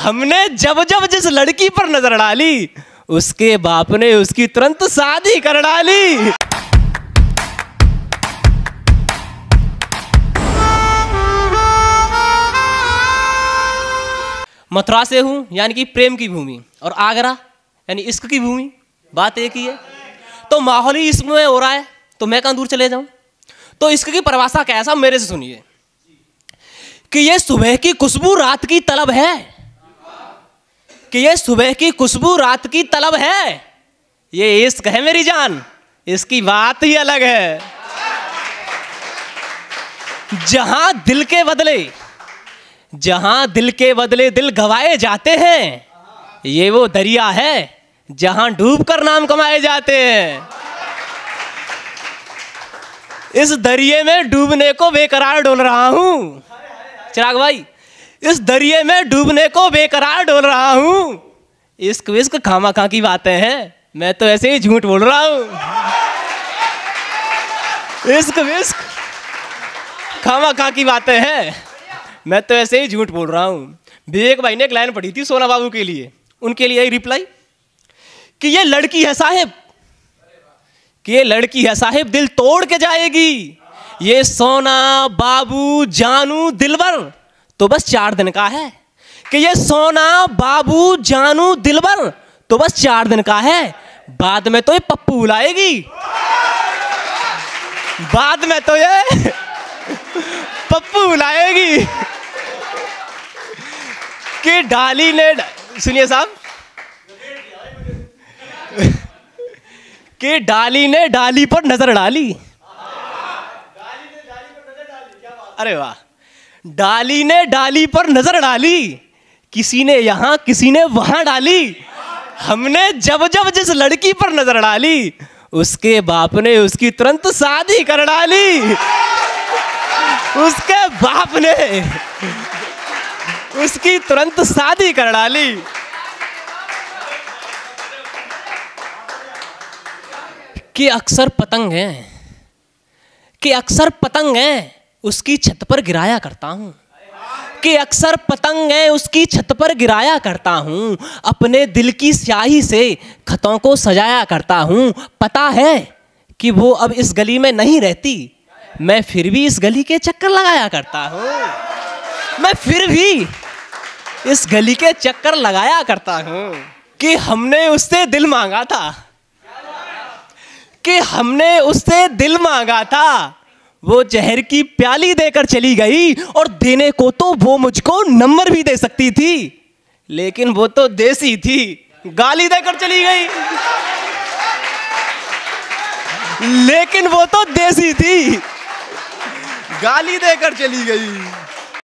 हमने जब जब जिस लड़की पर नजर डाली उसके बाप ने उसकी तुरंत शादी कर डाली। मथुरा से हूं यानी कि प्रेम की भूमि और आगरा यानी इश्क की भूमि, बात एक ही है। तो माहौल ही इश्क में हो रहा है तो मैं कहां दूर चले जाऊं। तो इश्क की परिभाषा कैसा मेरे से सुनिए कि यह सुबह की खुशबू रात की तलब है, कि यह सुबह की खुशबू रात की तलब है, ये इश्क है मेरी जान, इसकी बात ही अलग है। जहां दिल के बदले दिल गवाए जाते हैं, ये वो दरिया है जहां डूब कर नाम कमाए जाते हैं। इस दरिये में डूबने को बेकरार डोल रहा हूं चिराग भाई, इस दरिये में डूबने को बेकरार डोल रहा हूं। इश्क विश्क खामा खा की बातें हैं, मैं तो ऐसे ही झूठ बोल रहा हूं। इश्क विश्क खामा खा की बातें हैं, मैं तो ऐसे ही झूठ बोल रहा हूं। विवेक भाई ने एक लाइन पढ़ी थी सोना बाबू के लिए, उनके लिए रिप्लाई कि ये लड़की है साहिब, कि ये लड़की है साहिब दिल तोड़ के जाएगी, ये सोना बाबू जानू दिलबर तो बस 4 दिन का है, कि ये सोना बाबू जानू दिलबर तो बस 4 दिन का है, बाद में तो ये पप्पू बुलाएगी, बाद में तो ये पप्पू बुलाएगी। कि डाली ने सुनिए साहब कि डाली ने डाली पर नजर डाली, अरे वाह, डाली ने डाली पर नजर डाली, किसी ने यहां किसी ने वहां डाली, हमने जब जब जिस लड़की पर नजर डाली उसके बाप ने उसकी तुरंत शादी कर डाली। उसके बाप ने उसकी तुरंत शादी कर डाली। कि अक्सर पतंग हैं उसकी छत पर गिराया करता हूँ, कि अक्सर पतंग है उसकी छत पर गिराया करता हूँ, अपने दिल की स्याही से खतों को सजाया करता हूँ, पता है कि वो अब इस गली में नहीं रहती, मैं फिर भी इस गली के चक्कर लगाया करता हूँ, मैं फिर भी इस गली के चक्कर लगाया करता हूँ। कि हमने उससे दिल मांगा था, कि हमने उससे दिल मांगा था, वो जहर की प्याली देकर चली गई, और देने को तो वो मुझको नंबर भी दे सकती थी, लेकिन वो तो देसी थी, गाली देकर चली गई, लेकिन वो तो देसी थी, गाली देकर चली गई।